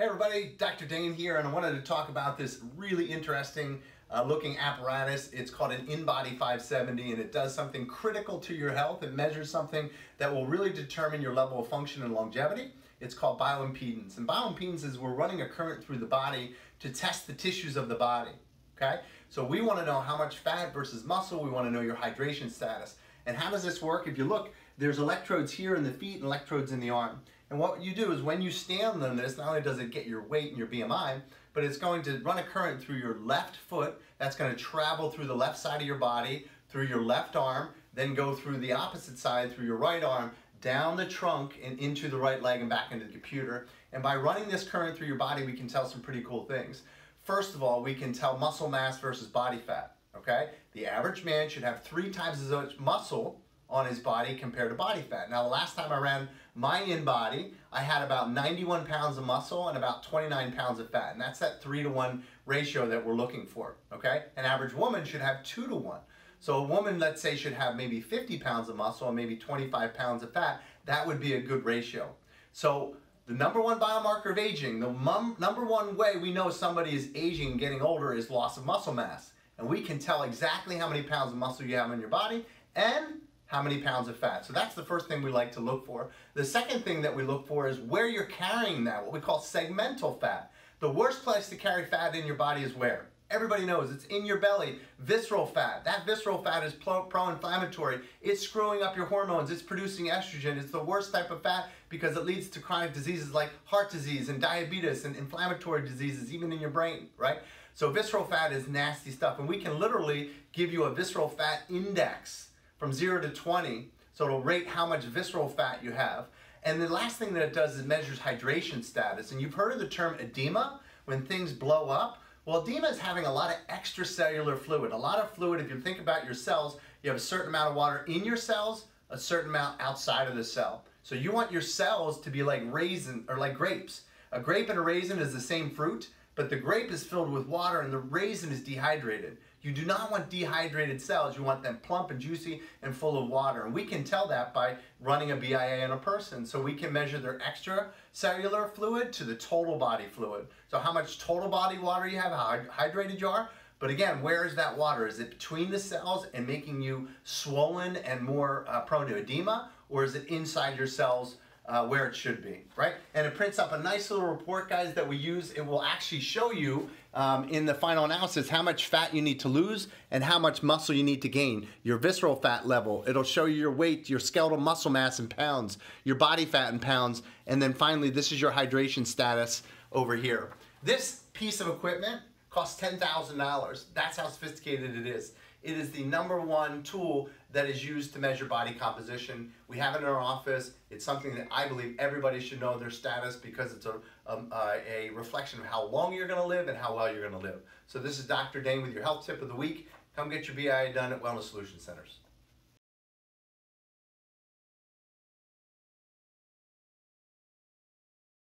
Hey everybody, Dr. Dane here, and I wanted to talk about this really interesting looking apparatus. It's called an InBody 570, and it does something critical to your health. It measures something that will really determine your level of function and longevity. It's called bioimpedance. And bioimpedance is we're running a current through the body to test the tissues of the body, okay? So we want to know how much fat versus muscle. We want to know your hydration status. And how does this work? If you look, there's electrodes here in the feet and electrodes in the arm. And what you do is when you stand on this, not only does it get your weight and your BMI, but it's going to run a current through your left foot. That's going to travel through the left side of your body, through your left arm, then go through the opposite side, through your right arm, down the trunk and into the right leg and back into the computer. And by running this current through your body, we can tell some pretty cool things. First of all, we can tell muscle mass versus body fat, okay? The average man should have 3 times as much muscle on his body compared to body fat. Now, the last time I ran my InBody, I had about 91 pounds of muscle and about 29 pounds of fat, and that's that 3-to-1 ratio that we're looking for, okay? An average woman should have 2-to-1. So a woman, let's say, should have maybe 50 pounds of muscle and maybe 25 pounds of fat. That would be a good ratio. So the number one biomarker of aging, the number one way we know somebody is aging and getting older is loss of muscle mass. And we can tell exactly how many pounds of muscle you have in your body and how many pounds of fat. So that's the first thing we like to look for. The second thing that we look for is where you're carrying that, what we call segmental fat. The worst place to carry fat in your body is where? Everybody knows, it's in your belly, visceral fat. That visceral fat is pro-inflammatory. It's screwing up your hormones, it's producing estrogen. It's the worst type of fat because it leads to chronic diseases like heart disease and diabetes and inflammatory diseases, even in your brain, right? So visceral fat is nasty stuff, and we can literally give you a visceral fat index from 0 to 20, so it'll rate how much visceral fat you have. And the last thing that it does is it measures hydration status. And you've heard of the term edema, when things blow up. Well, edema is having a lot of extracellular fluid. A lot of fluid, if you think about your cells, you have a certain amount of water in your cells, a certain amount outside of the cell. So you want your cells to be like raisin, or like grapes. A grape and a raisin is the same fruit, but the grape is filled with water and the raisin is dehydrated. You do not want dehydrated cells. You want them plump and juicy and full of water. And we can tell that by running a BIA on a person. So we can measure their extracellular fluid to the total body fluid. So how much total body water you have, how hydrated you are. But again, where is that water? Is it between the cells and making you swollen and more prone to edema? Or is it inside your cells where it should be, right? And it prints up a nice little report, guys, that we use. It will actually show you in the final analysis how much fat you need to lose and how much muscle you need to gain, your visceral fat level. It'll show you your weight, your skeletal muscle mass in pounds, your body fat in pounds, and then finally, this is your hydration status over here. This piece of equipment costs $10,000. That's how sophisticated it is. It is the number one tool that is used to measure body composition. We have it in our office. It's something that I believe everybody should know their status because it's a reflection of how long you're going to live and how well you're going to live. So this is Dr. Dane with your health tip of the week. Come get your BIA done at Wellness Solutions Centers.